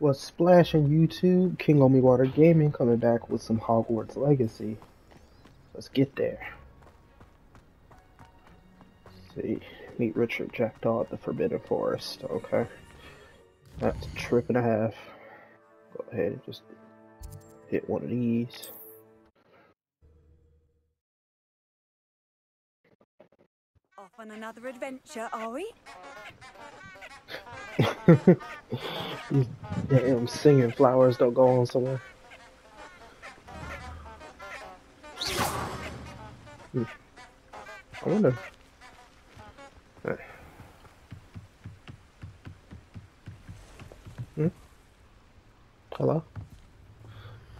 What's splashing YouTube? King Omiwater Gaming coming back with some Hogwarts Legacy. Let's get there. Let's see, meet Richard Jackdaw at the Forbidden Forest. Okay, that's a trip and a half. Go ahead and just hit one of these. Off on another adventure, are we? These damn singing flowers don't go on somewhere. I wonder. Right. Hello?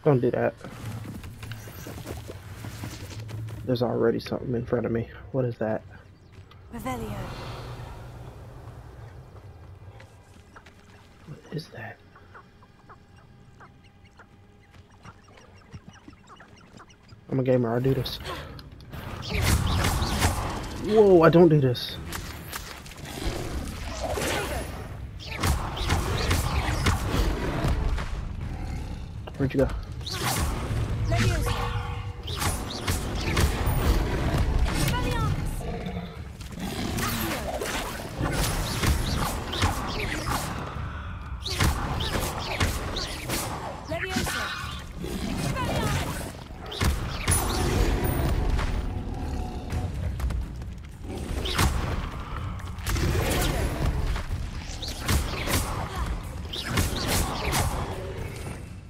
Don't do that. There's already something in front of me. What is that? Revelio. What is that? I'm a gamer, I do this. Whoa, I don't do this. Where'd you go?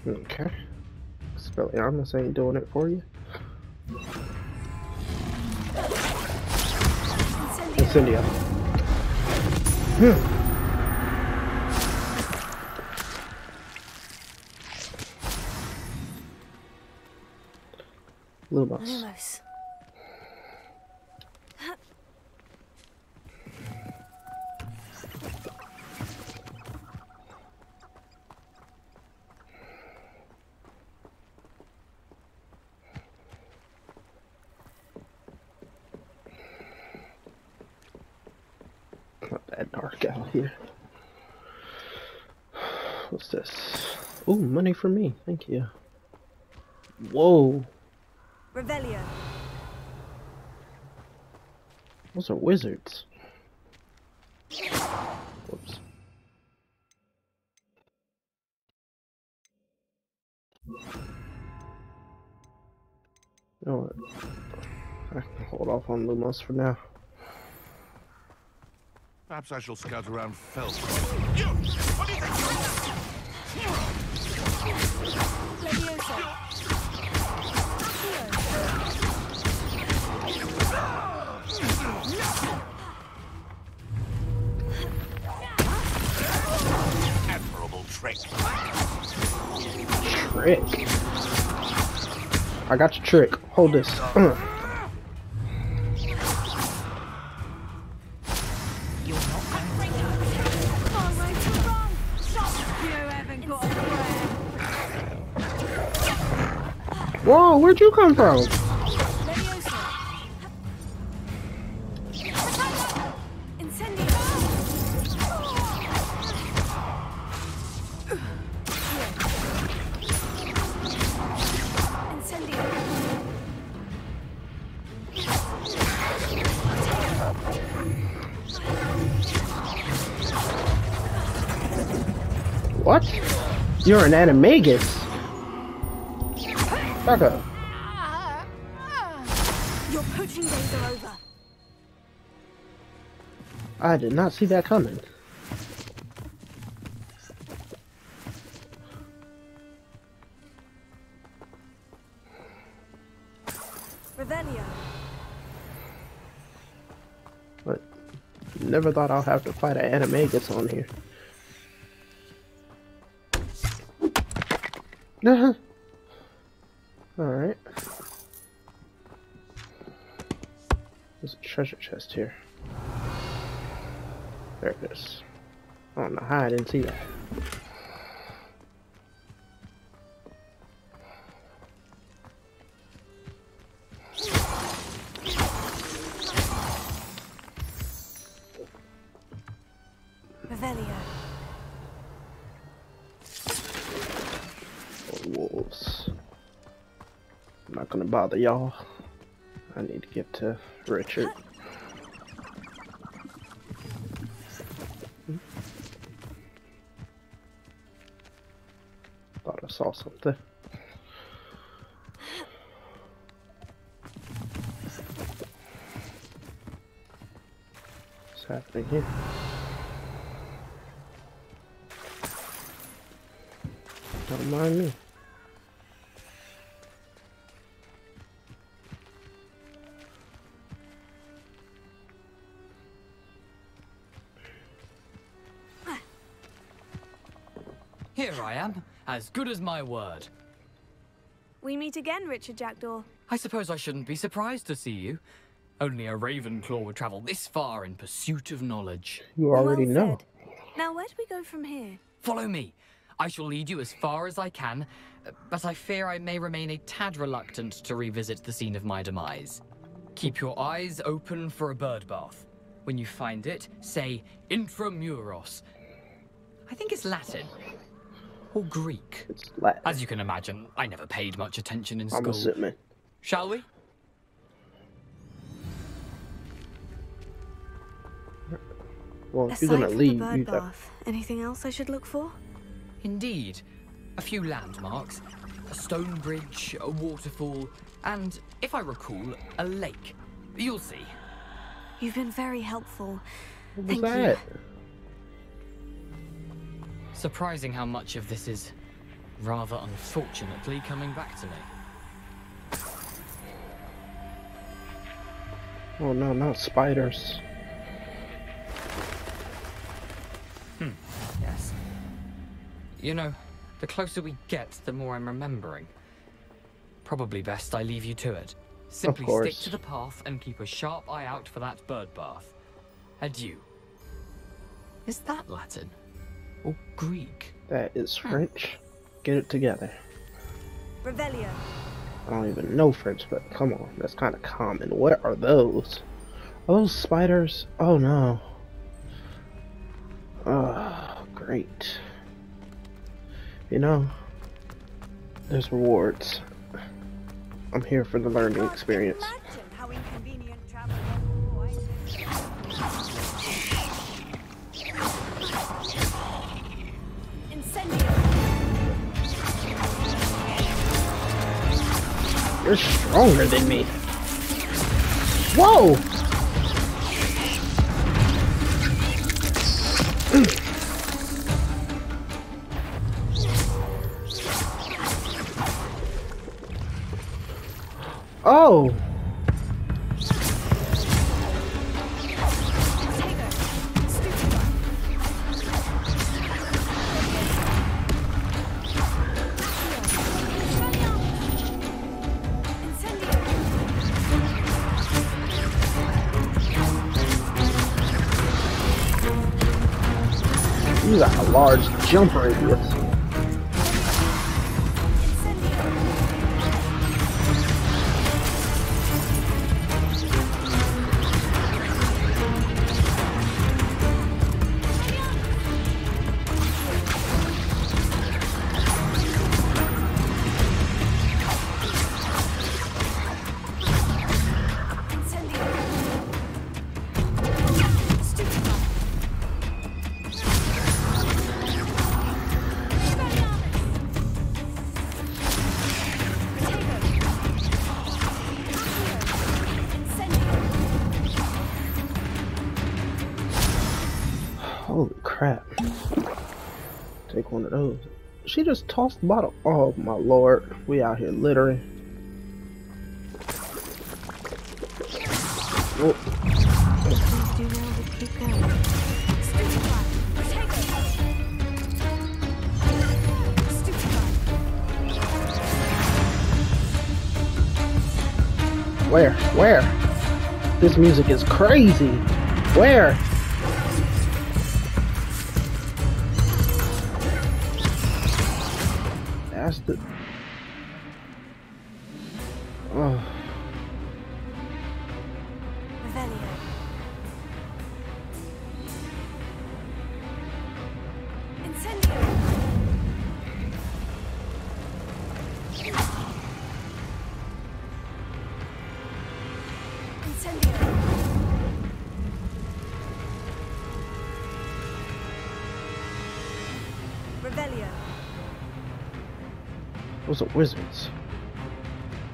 Okay. Expelliarmus ain't doing it for you. Incendia. Lumos. Dark out here. What's this? Ooh, money for me. Thank you. Whoa. Revelio. Those are wizards. Whoops. You know what? I can hold off on Lumos for now. Perhaps I shall scout around Fell. You! What is that? Admirable trick. Trick. I got your trick. Hold this. Whoa, where'd you come from? What? You're an animagus. Okay. Your poaching days are over. I did not see that coming. Revelio. But never thought I'll have to fight an animagus on here. Uh-huh. All right. There's a treasure chest here. There it is. I don't know how I didn't see that. Revelio. wolves. I'm not gonna bother y'all. I need to get to Richard. Thought I saw something. What's happening here? Don't mind me. Here I am, as good as my word. We meet again, Richard Jackdaw. I suppose I shouldn't be surprised to see you. Only a Ravenclaw would travel this far in pursuit of knowledge. You already know. Now where do we go from here? Follow me. I shall lead you as far as I can, but I fear I may remain a tad reluctant to revisit the scene of my demise. Keep your eyes open for a bird bath. When you find it, say Intramuros. I think it's Latin. Or Greek. It's Latin. As you can imagine, I never paid much attention in school. Shall we? Well, if you're gonna leave, you know. Anything else I should look for? Indeed. A few landmarks. A stone bridge, a waterfall, and, if I recall, a lake. You'll see. You've been very helpful. Thank you. Surprising how much of this is, rather unfortunately, coming back to me. Oh no, not spiders. Yes. You know, the closer we get, the more I'm remembering. Probably best I leave you to it. Simply stick to the path and keep a sharp eye out for that bird bath. Adieu. Is that Latin? Or Greek? That is French. Get it together. Revelio. I don't even know French, but come on, that's kind of common. What are those? Are those spiders? Oh no. Oh, great. You know, there's rewards. I'm here for the learning experience. You're stronger than me. Whoa! Oh! You got a large jump radius. Take one of those. She just tossed the bottle. Oh my lord, we out here littering. Where? This music is crazy. Where? Oh. What's the wizards?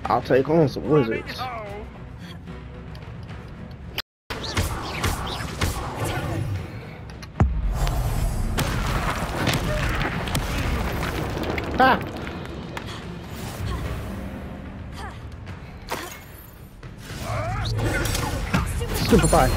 I'll take on some wizards. Ah! Stupefy.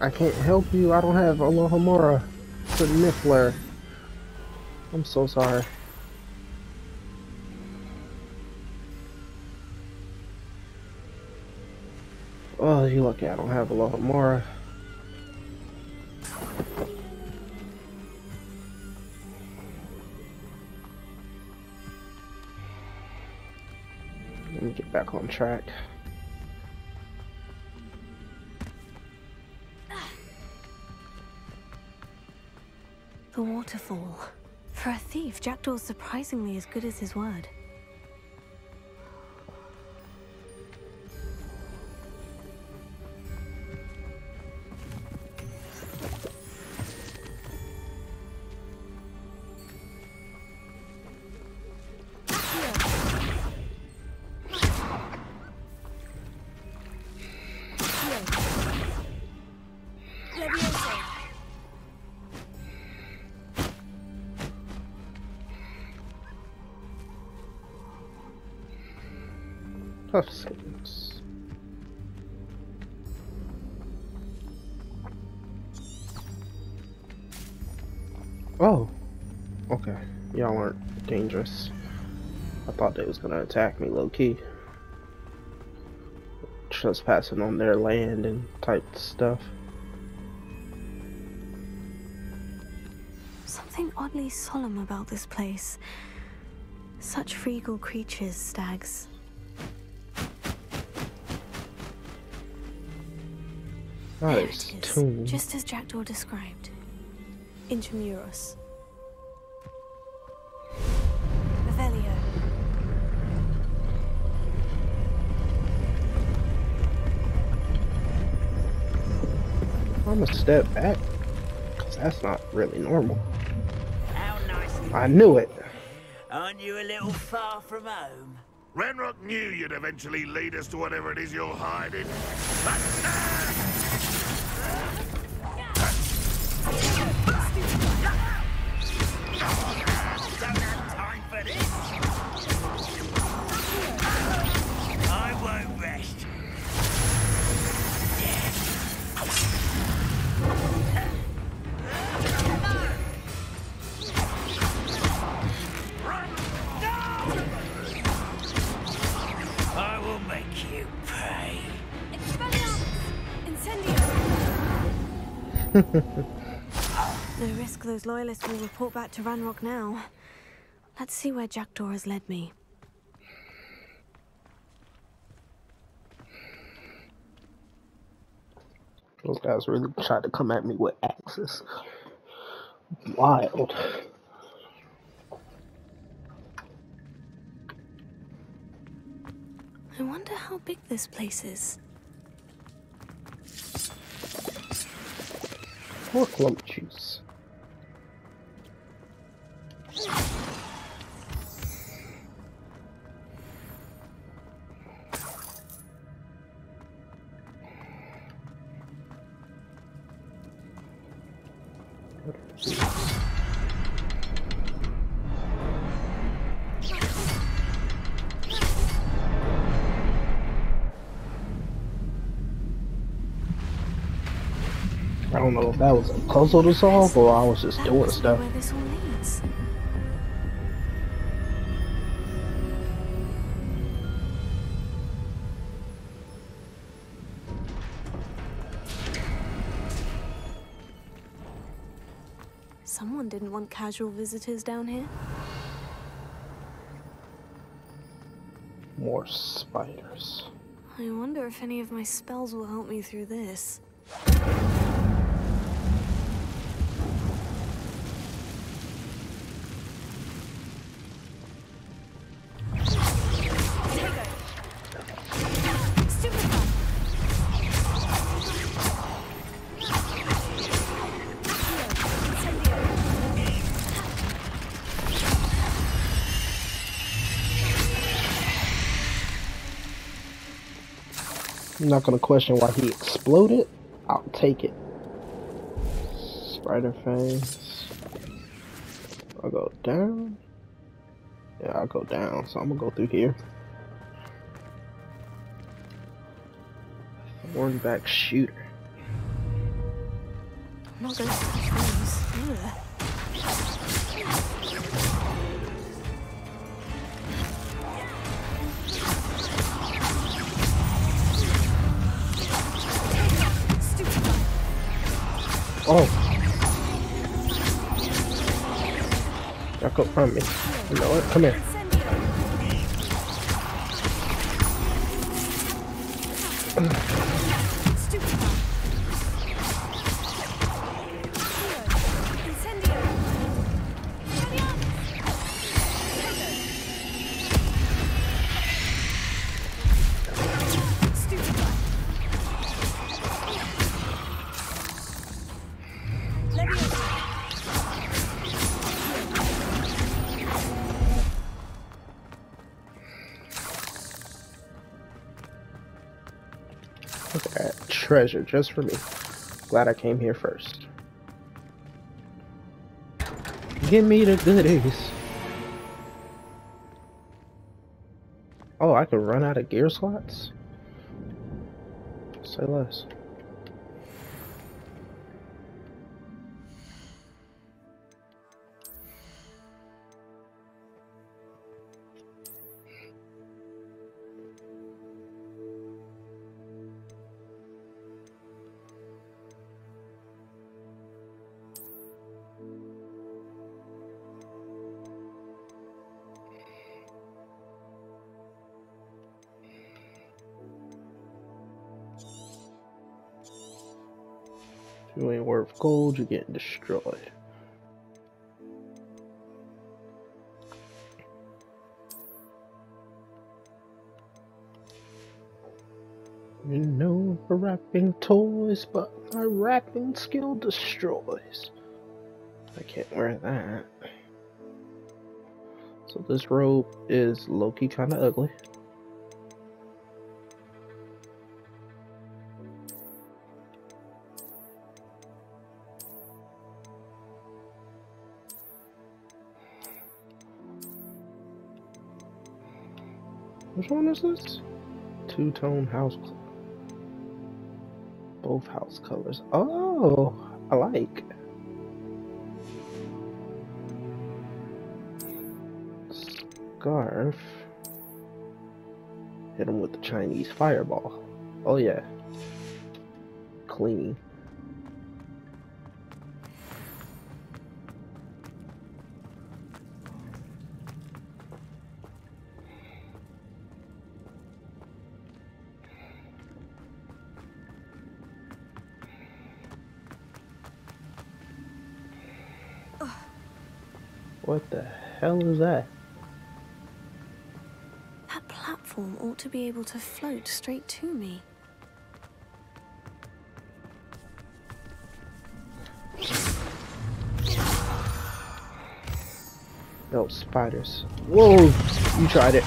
I can't help you. I don't have Alohomora for Niffler. I'm so sorry. Oh, you're lucky I don't have Alohomora. Let me get back on track. The waterfall. For a thief, Jackdaw's surprisingly as good as his word. Puff seconds. Oh, okay. Y'all aren't dangerous. I thought they was gonna attack me low key. Trespassing on their land and type stuff. Something oddly solemn about this place. Such regal creatures, stags. Nice. Just as Jackdaw described. Intramuros. Revelio. I'm gonna step back, because that's not really normal. How nice. I knew it. Aren't you a little far from home? Ranrok knew you'd eventually lead us to whatever it is you're hiding. No risk those loyalists will report back to Ranrok now. Let's see where Jackdaw has led me. Those guys really tried to come at me with axes. Wild. I wonder how big this place is. More clump juice. I don't know if that was a puzzle to solve or I was just doing stuff. Someone didn't want casual visitors down here. More spiders. I wonder if any of my spells will help me through this. I'm not gonna question why he exploded. I'll take it. Spider fangs. I'll go down. Yeah, I'll go down. So I'm gonna go through here. Thornback shooter. I'm not gonna do that. Oh, back up from me. You know what? Come here. Treasure just for me. Glad I came here first. Give me the goodies. Oh, I could run out of gear slots? Say less. You ain't worth gold, you're getting destroyed. You know for wrapping toys, but my wrapping skill destroys. I can't wear that. So this robe is low-key kinda ugly. Which one is this? Two-tone house. Both house colors. Oh, I like. Scarf. Hit him with the Chinese fireball. Oh yeah. Clean. What the hell is that? That platform ought to be able to float straight to me. No spiders. Whoa! You tried it.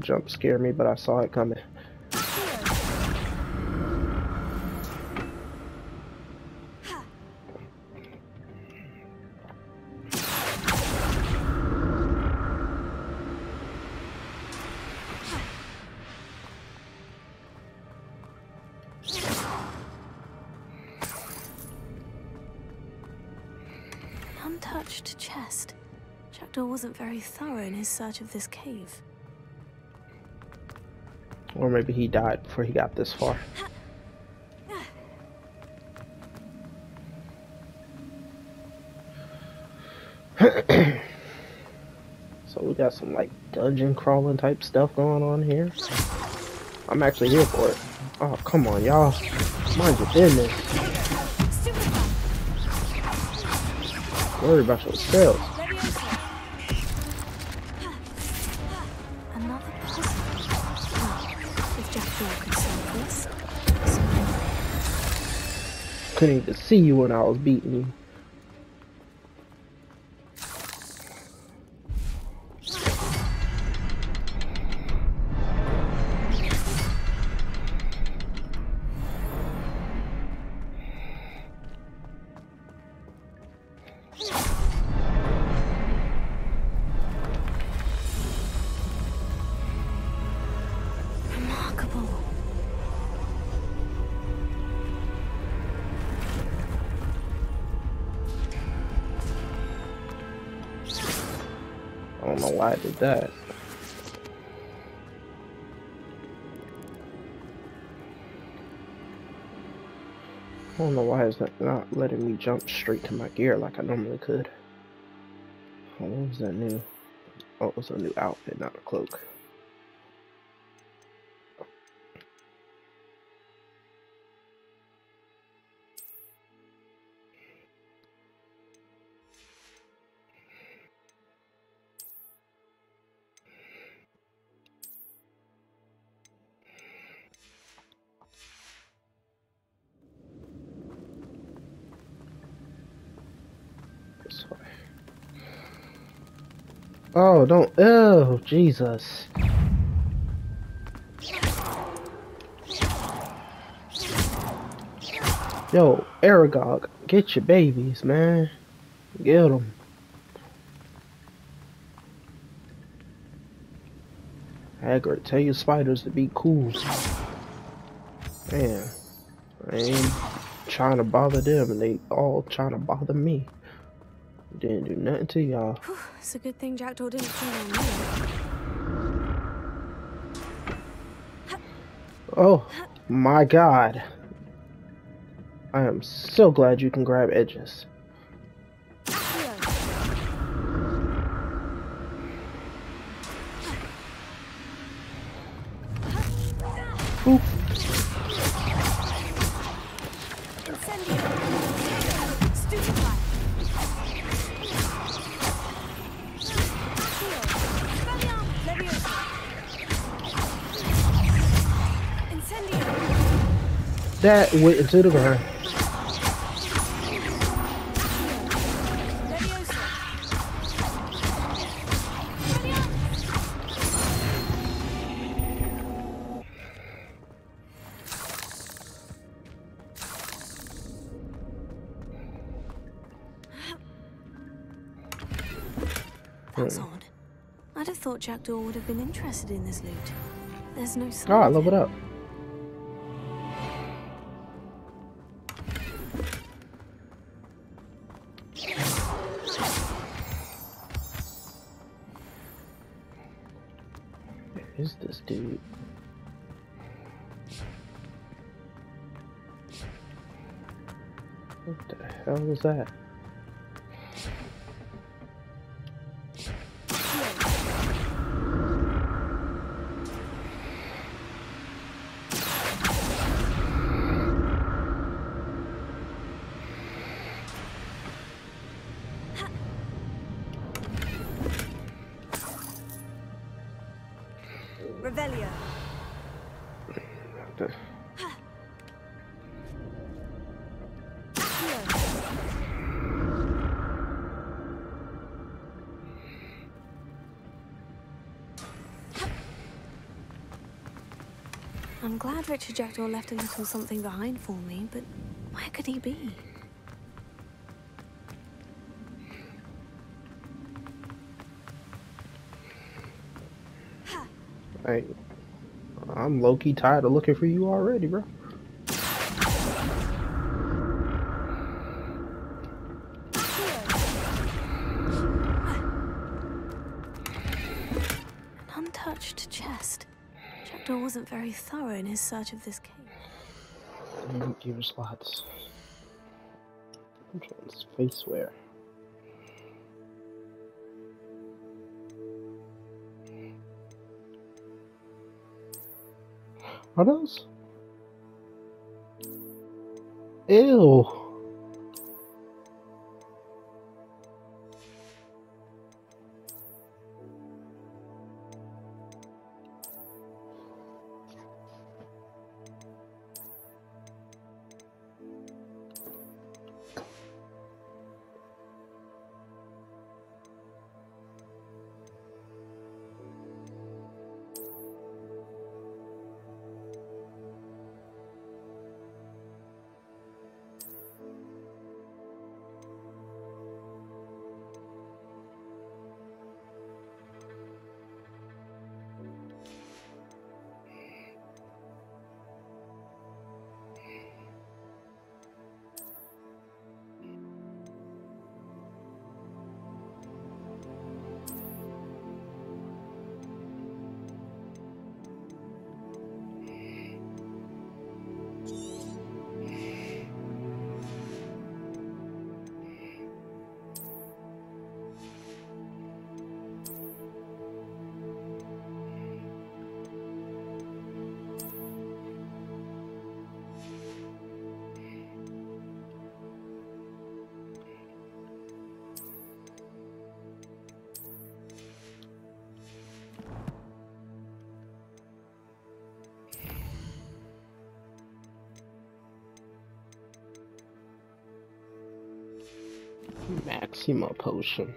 Jump scared me, but I saw it coming. untouched chest. Jackdaw wasn't very thorough in his search of this cave. Or maybe he died before he got this far. So we got some like dungeon crawling type stuff going on here. I'm actually here for it. Oh, come on, y'all. Mind your business. Worry about yourselves. Another puzzle. If Jackdaw could solve this. Couldn't even see you when I was beating you. Why I did that? I don't know why it's not letting me jump straight to my gear like I normally could. Oh, what was that new? Oh, it was a new outfit, not a cloak. Oh, don't. Oh, Jesus. Yo, Aragog, get your babies, man. Get them. Hagrid, tell your spiders to be cool. Man, I ain't trying to bother them, and they all trying to bother me. Didn't do nothing to y'all. It's a good thing Jackdaw didn't kill me. Oh my god. I am so glad you can grab edges. Oop. That went into the ground. That's odd. I'd have thought Jackdaw would have been interested in this loot. There's no sign. Oh, I love it up. Is this dude? What the hell was that? Revelio. I'm glad Richard Jackdaw left a little something behind for me, but where could he be? Hey, I'm low-key tired of looking for you already, bro. Jackdaw wasn't very thorough in his search of this cave. He didn't give us lots. Entrance, faceware. What else? Ew. Maxima potion.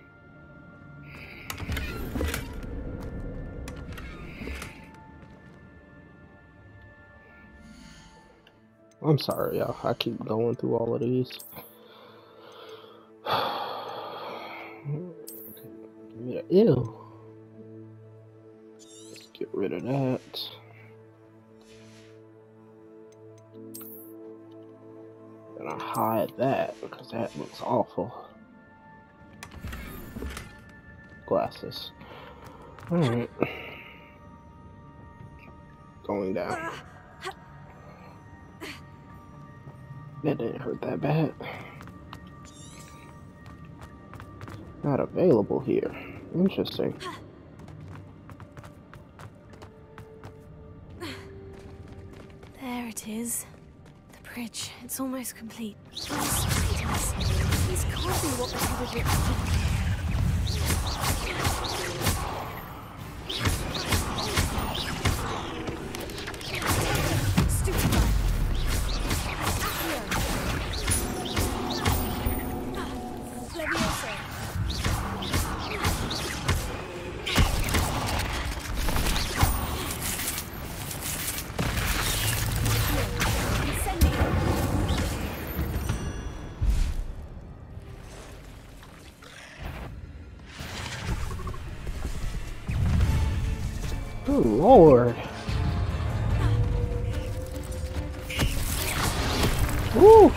I'm sorry, y'all. I keep going through all of these. Ew. Let's get rid of that. And I hide that because that looks awful. Glasses. Alright. Going down. That didn't hurt that bad. Not available here. Interesting. There it is. The bridge. It's almost complete. These can't be what we would have done. Lord. Woo.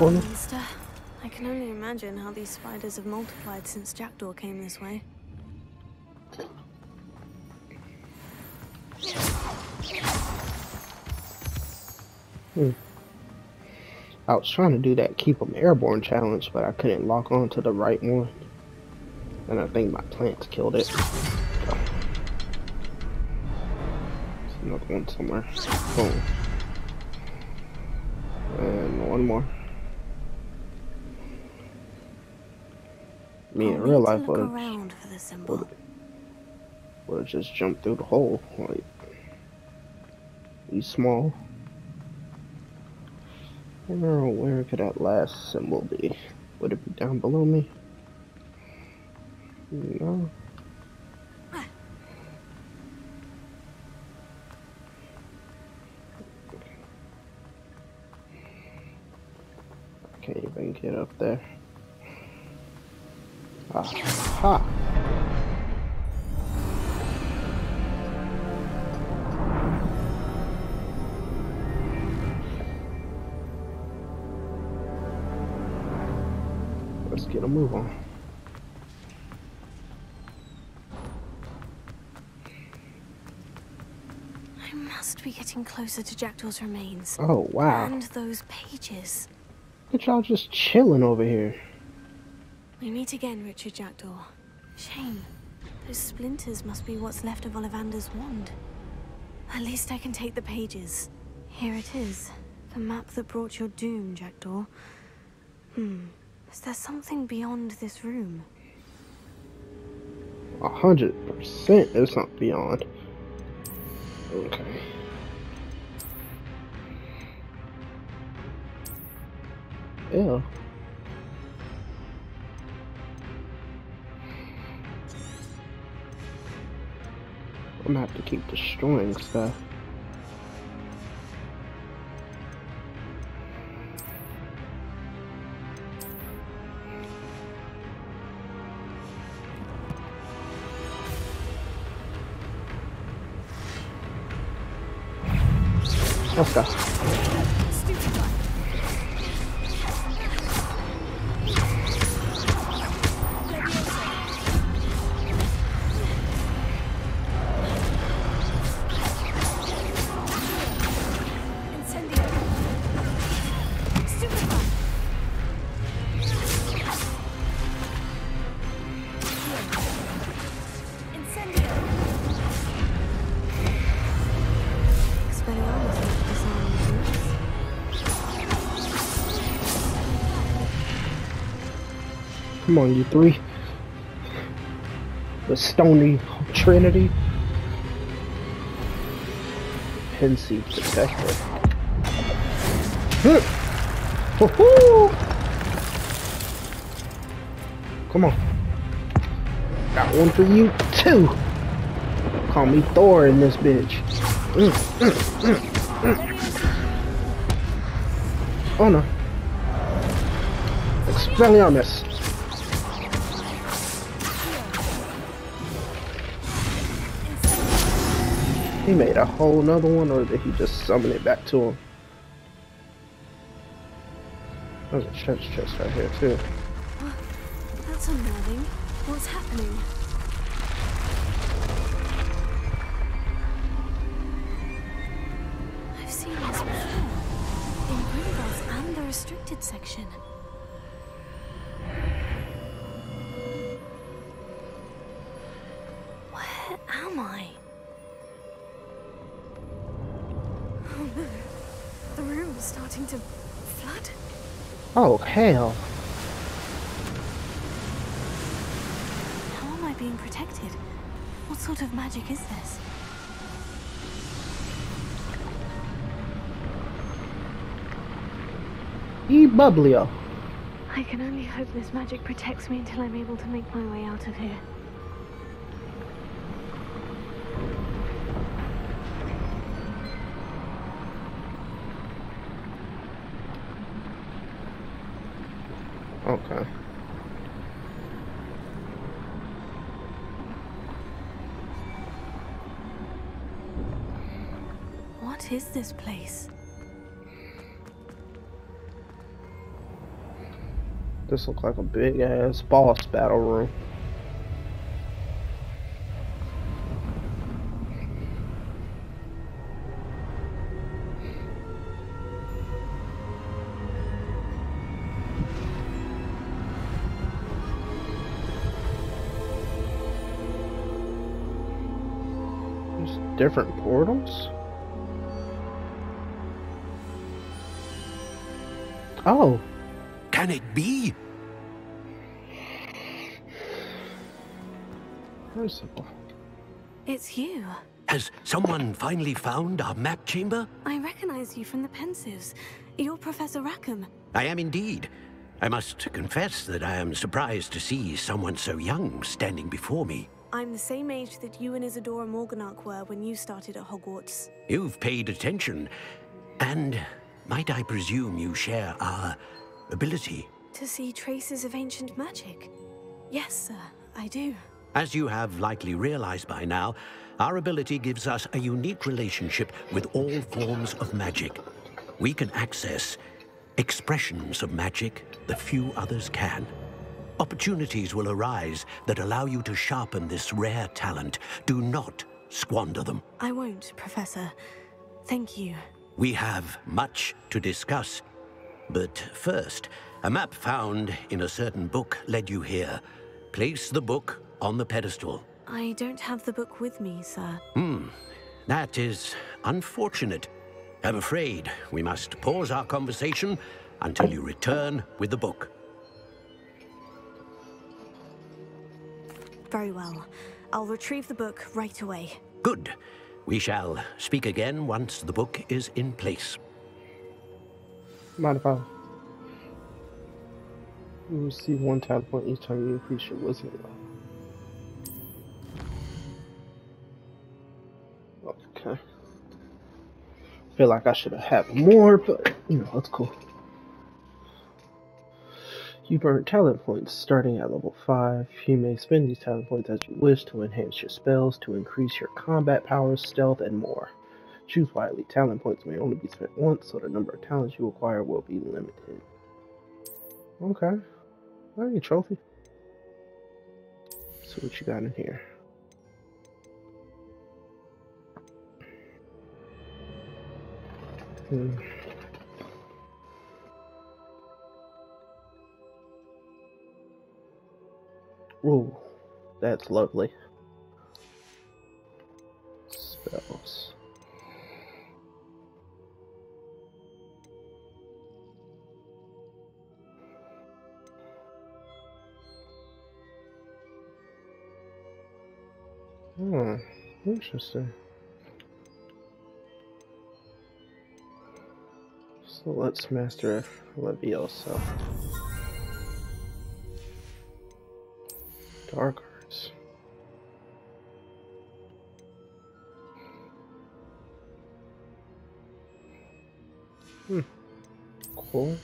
Monster. I can only imagine how these spiders have multiplied since Jackdaw came this way. I was trying to do that keep them airborne challenge, but I couldn't lock on to the right one. And I think my plants killed it. There's another one somewhere. Boom. And one more. Me in real life would have just jumped through the hole. Like, he's small. I don't know, where could that last symbol be? Would it be down below me? No. I can't even get up there. Aha! Let's get a move on. I must be getting closer to Jackdaw's remains. Oh wow! And those pages. Look at y'all just chilling over here. We meet again, Richard Jackdaw. Shame. Those splinters must be what's left of Ollivander's wand. At least I can take the pages. Here it is. The map that brought your doom, Jackdaw. Hmm. Is there something beyond this room? 100% there's something beyond. Okay. Yeah. I'm gonna have to keep destroying stuff. Let's go. Come on, you three. The Stony Trinity. Pensieve Protector. Come on. Got one for you, too. Call me Thor in this bitch. Oh no. Expelliarmus. He made a whole nother one, or did he just summon it back to him? There's a chest right here too. Well, that's unnerving. What's happening? I've seen this before. In Gringotts and the restricted section. Where am I? The room's starting to flood. Oh hell! How am I being protected? What sort of magic is this? Ebublio. I can only hope this magic protects me until I'm able to make my way out of here. Okay. What is this place? This looks like a big ass boss battle room. different portals? Oh. Can it be? Where's the book? It's you. Has someone finally found our map chamber? I recognize you from the Pensives. You're Professor Rackham. I am indeed. I must confess that I am surprised to see someone so young standing before me. I'm the same age that you and Isadora Morganarch were when you started at Hogwarts. You've paid attention, and might I presume you share our ability? To see traces of ancient magic? Yes, sir, I do. As you have likely realized by now, our ability gives us a unique relationship with all forms of magic. We can access expressions of magic that few others can. Opportunities will arise that allow you to sharpen this rare talent. Do not squander them. I won't, Professor. Thank you. We have much to discuss. But first, a map found in a certain book led you here. Place the book on the pedestal. I don't have the book with me, sir. That is unfortunate. I'm afraid we must pause our conversation until you return with the book. Very well. I'll retrieve the book right away. Good. We shall speak again once the book is in place. Mind if I... You receive one tap point each time you increase your wisdom. Okay. I feel like I should have had more, but you know, that's cool. You burn talent points starting at level 5. You may spend these talent points as you wish to enhance your spells, to increase your combat powers, stealth, and more. Choose widely. Talent points may only be spent once, so the number of talents you acquire will be limited. Okay. I need a trophy. Let's see what you got in here. Ooh, that's lovely. Spells. Hmm, interesting. So let's master Leviosa. Dark arts. Cool.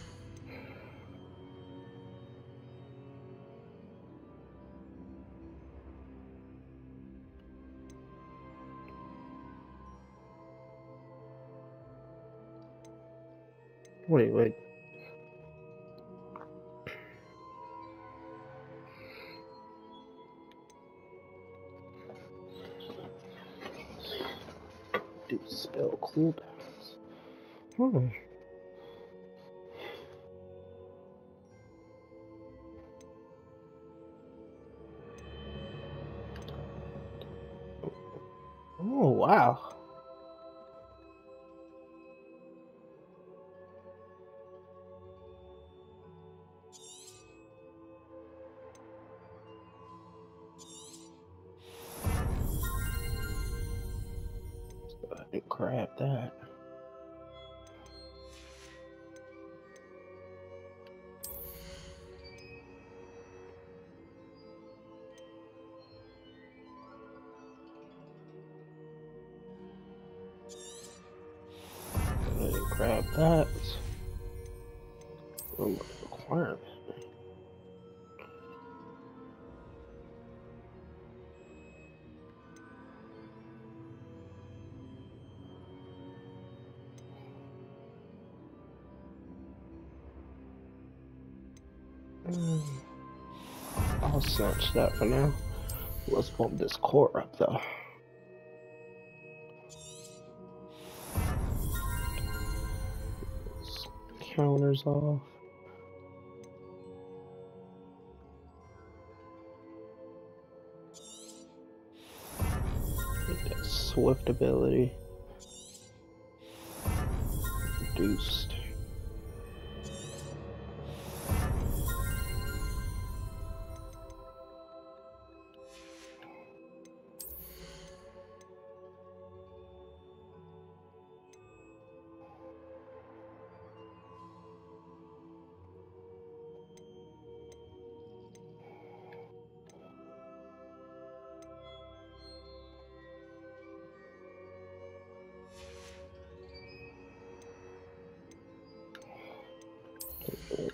Wait. Do spell cooldowns. Oh, wow. Grab that. Grab that. Ooh, requirement. I'll search that for now. Let's bump this core up though. Counters off. Swift ability. Reduced.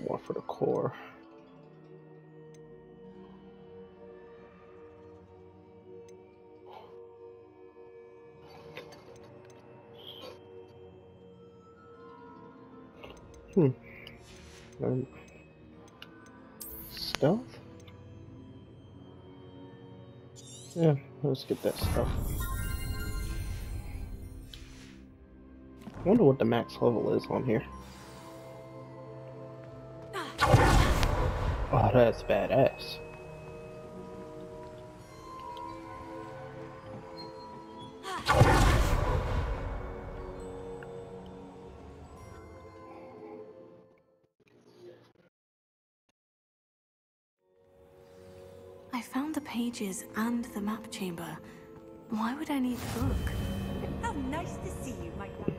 More for the core. Stealth? Yeah, let's get that stuff. I wonder what the max level is on here. Oh, that's badass. I found the pages and the map chamber. Why would I need the book? How nice to see you, my darling.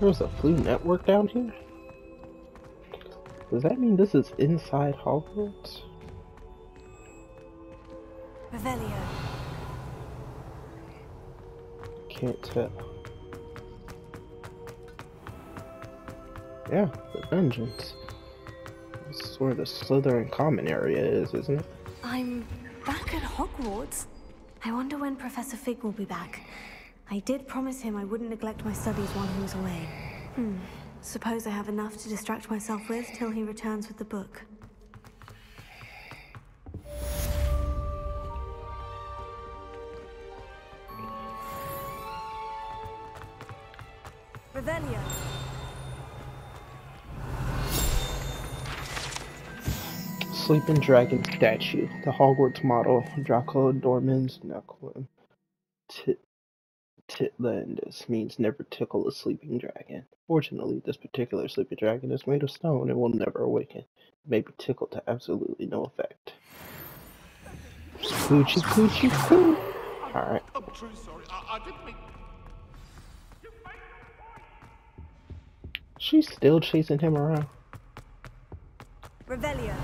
There's a flu network down here? Does that mean this is inside Hogwarts? Revelio. Can't tell. Yeah, the dungeons. That's where the Slytherin common area is, isn't it? I'm back at Hogwarts. I wonder when Professor Fig will be back. I did promise him I wouldn't neglect my studies while he was away. Suppose I have enough to distract myself with till he returns with the book. Revelio. Sleeping dragon statue. The Hogwarts model. Draco Dormans Knuckle. Titlandus means never tickle a sleeping dragon. Fortunately, this particular sleeping dragon is made of stone and will never awaken. It may be tickled to absolutely no effect. Coochie, coochie, coo! Alright. I'm true, sorry. I didn't mean... She's still chasing him around. Revelio.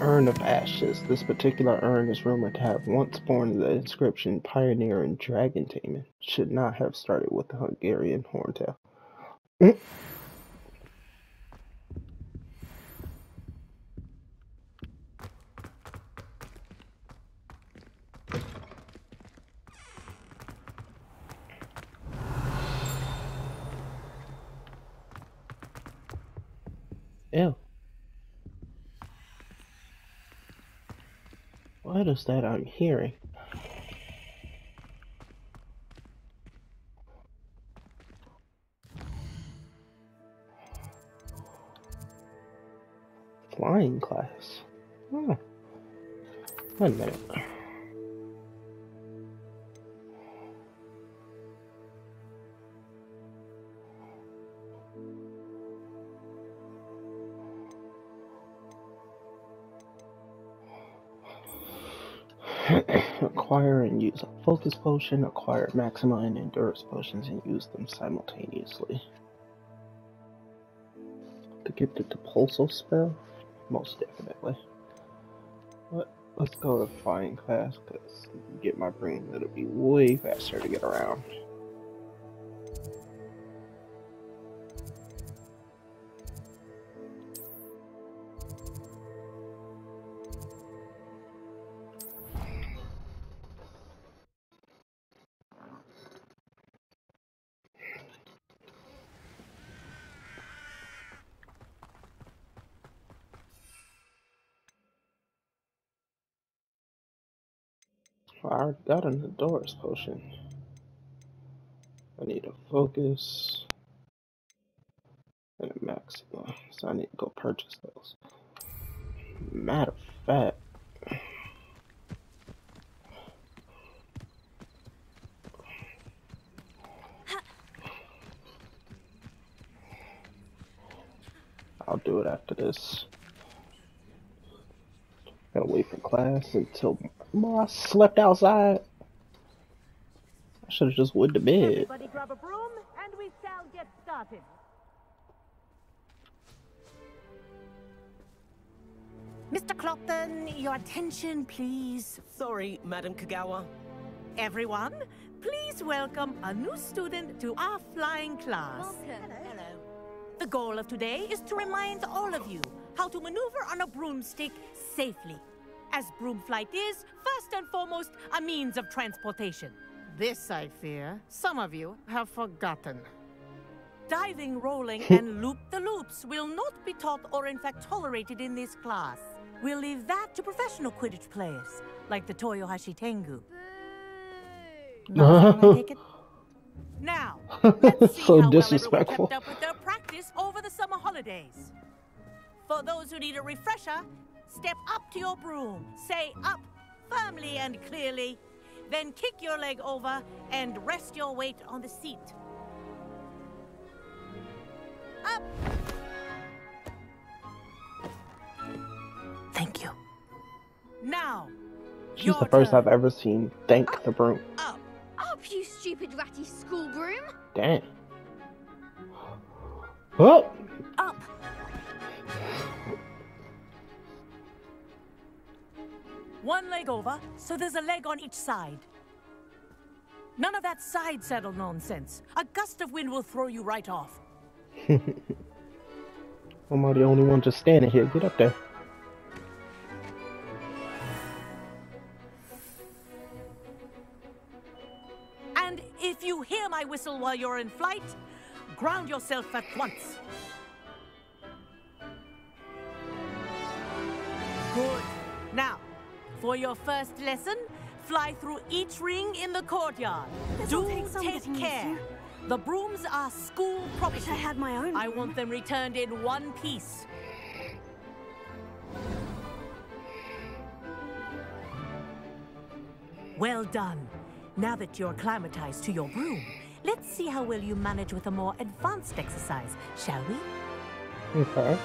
Urn of Ashes. This particular urn is rumored to have once borne the inscription "Pioneer in Dragon Taming." Should not have started with the Hungarian Horntail. Ew. What is that I'm hearing? Flying class. Oh. Wait a minute. Acquire and use a focus potion, acquire Maxima and Endurance potions, and use them simultaneously. To get the Depulso spell? Most definitely. But let's go to flying class, because if you get my brain, it'll be way faster to get around. I got an Adorus potion. I need a focus and a Maxima, so I need to go purchase those. Matter of fact, after this. Gotta wait for class until Ma slept outside. I should have just went to bed. Everybody grab a broom and we shall get started. Mr. Clopton, your attention, please. Sorry, Madam Kagawa. Everyone, please welcome a new student to our flying class. Welcome. Hello. Hello. The goal of today is to remind all of you how to maneuver on a broomstick safely, as broom flight is, first and foremost, a means of transportation. This, I fear, some of you have forgotten. Diving, rolling, and loop-the-loops will not be taught or in fact tolerated in this class. We'll leave that to professional Quidditch players, like the Toyohashi Tengu. Now, let's see so how disrespectful. Well everyone kept up with their practice over the summer holidays. For those who need a refresher, step up to your broom, say up firmly and clearly, then kick your leg over and rest your weight on the seat. Up! Thank you. Now, she's the first I've ever seen thank the broom. Up, up, you stupid ratty school broom! Damn. Oh! Up! One leg over, so there's a leg on each side. None of that side saddle nonsense. A gust of wind will throw you right off. I'm the only one just standing here. Get up there. And if you hear my whistle while you're in flight, ground yourself at once. Good. Now, for your first lesson, fly through each ring in the courtyard. Do take care. The brooms are school property. I had my own. I want them returned in one piece. Well done. Now that you're acclimatized to your broom, let's see how well you manage with a more advanced exercise, shall we? Okay.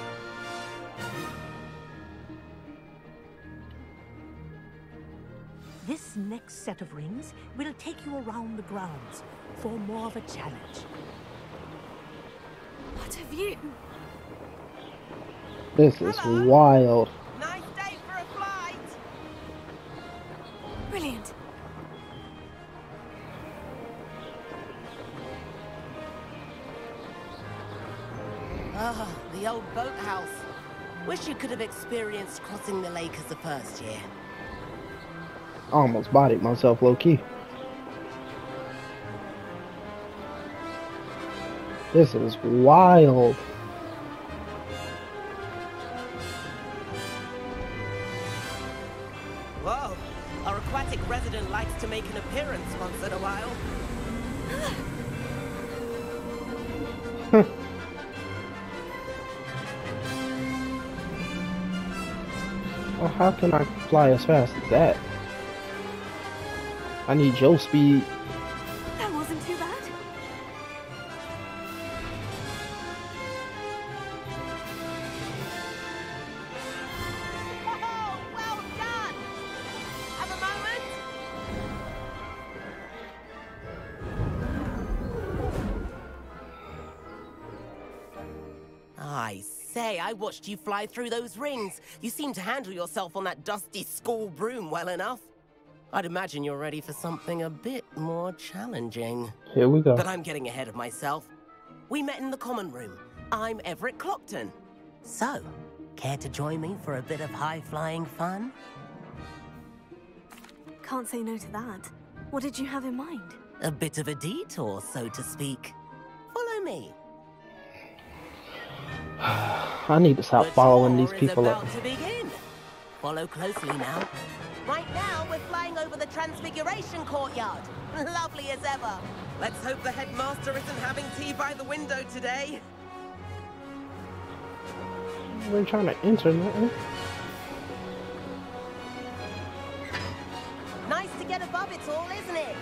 This next set of rings will take you around the grounds for more of a challenge. What a view! This is wild. Nice day for a flight. Brilliant. Ah, the old boathouse. Wish you could have experienced crossing the lake as the first year. I almost bodied myself low-key. This is wild. Whoa, our aquatic resident likes to make an appearance once in a while. Well, how can I fly as fast as that? I need your speed. That wasn't too bad. Whoa, well done. Have a moment. I say, I watched you fly through those rings. You seem to handle yourself on that dusty school broom well enough. I'd imagine you're ready for something a bit more challenging. Here we go. But I'm getting ahead of myself. We met in the common room. I'm Everett Clopton. So, care to join me for a bit of high-flying fun? Can't say no to that. What did you have in mind? A bit of a detour, so to speak. Follow me. I need to stop following these people up. The tour is about to begin. Follow closely now. Right now, we're flying over the Transfiguration Courtyard. Lovely as ever. Let's hope the headmaster isn't having tea by the window today. We're trying to enter, nothing. Nice to get above it all, isn't it?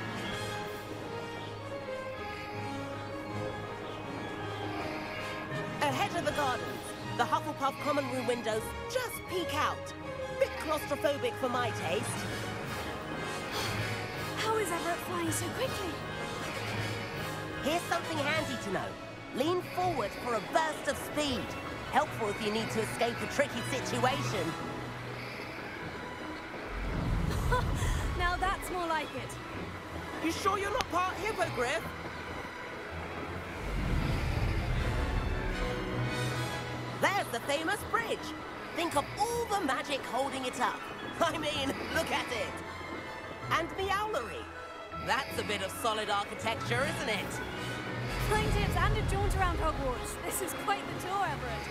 Ahead of the gardens, the Hufflepuff above common room windows just peek out. Bit claustrophobic for my taste. How is Everett flying so quickly? Here's something handy to know. Lean forward for a burst of speed. Helpful if you need to escape a tricky situation. Now that's more like it. You sure you're not part hippogriff? There's the famous bridge. Think of all the magic holding it up. I mean, look at it. And Meowlery. That's a bit of solid architecture, isn't it? Plaintiffs and a jaunt around Hogwarts. This is quite the tour, Everett.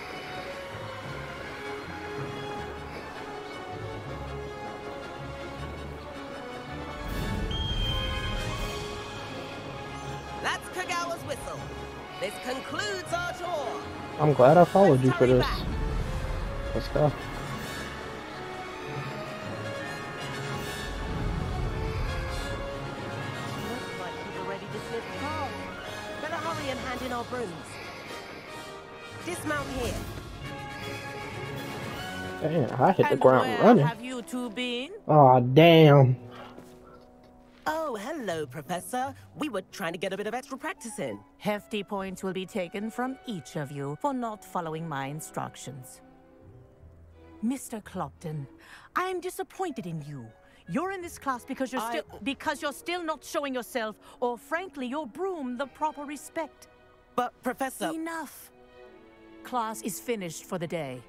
That's Kagawa's whistle. This concludes our tour. I'm glad I followed you for this. Let's go. Looks like he's already dismissed Carl. Better hurry and hand in our brooms. Dismount here. Damn, I hit the ground running. Have you two been? Aw, damn. Oh, hello, Professor. We were trying to get a bit of extra practice in. Hefty points will be taken from each of you for not following my instructions. Mr. Clopton, I am disappointed in you. You're in this class because you're still not showing yourself, or frankly, your broom the proper respect. But, Professor... Enough. Class is finished for the day.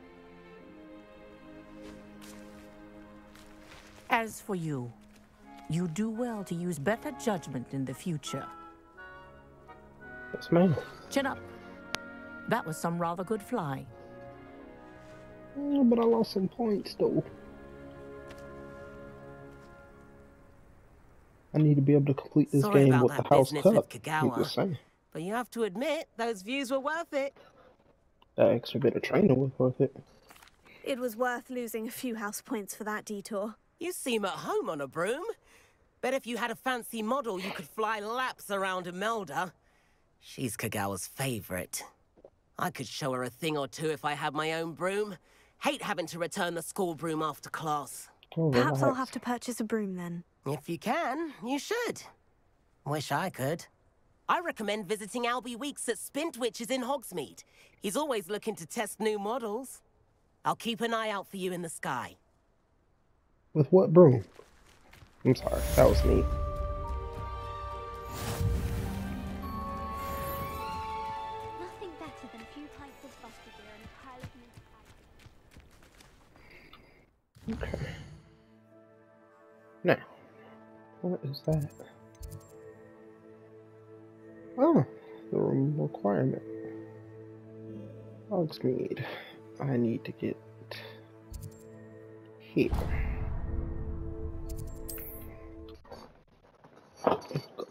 As for you... You do well to use better judgment in the future. That's mine. Chin up. That was some rather good flying. Yeah, but I lost some points, though. I need to be able to complete this game with the House Cup. But you have to admit, those views were worth it. That extra bit of training was worth it. It was worth losing a few house points for that detour. You seem at home on a broom. Bet if you had a fancy model, you could fly laps around Imelda. She's Kagawa's favorite. I could show her a thing or two if I had my own broom. Hate having to return the school broom after class. Oh, perhaps I'll have to purchase a broom then. If you can, you should. Wish I could. I recommend visiting Albie Weeks at Spintwitch's in Hogsmeade. He's always looking to test new models. I'll keep an eye out for you in the sky. With what broom? I'm sorry, that was me. Nothing better than a few types of buster gear and a pile of mint pies. Okay. Now, what is that? Oh, the room requirement. Hogsmeade. I need to get here.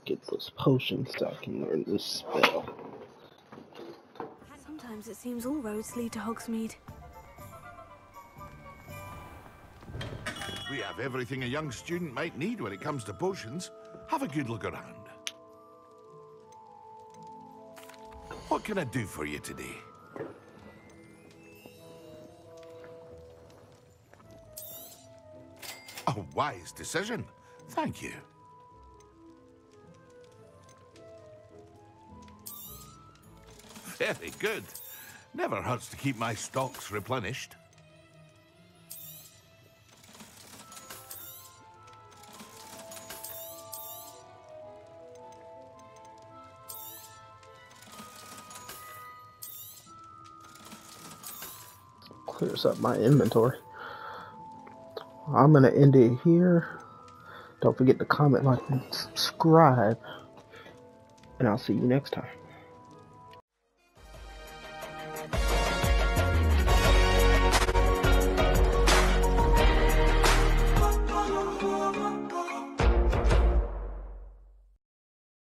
Get those potions so I can learn this spell. Sometimes it seems all roads lead to Hogsmeade. We have everything a young student might need when it comes to potions. Have a good look around. What can I do for you today? A wise decision. Thank you. Very good. Never hurts to keep my stocks replenished. Clears up my inventory. I'm gonna end it here. Don't forget to comment, like, and subscribe. And I'll see you next time.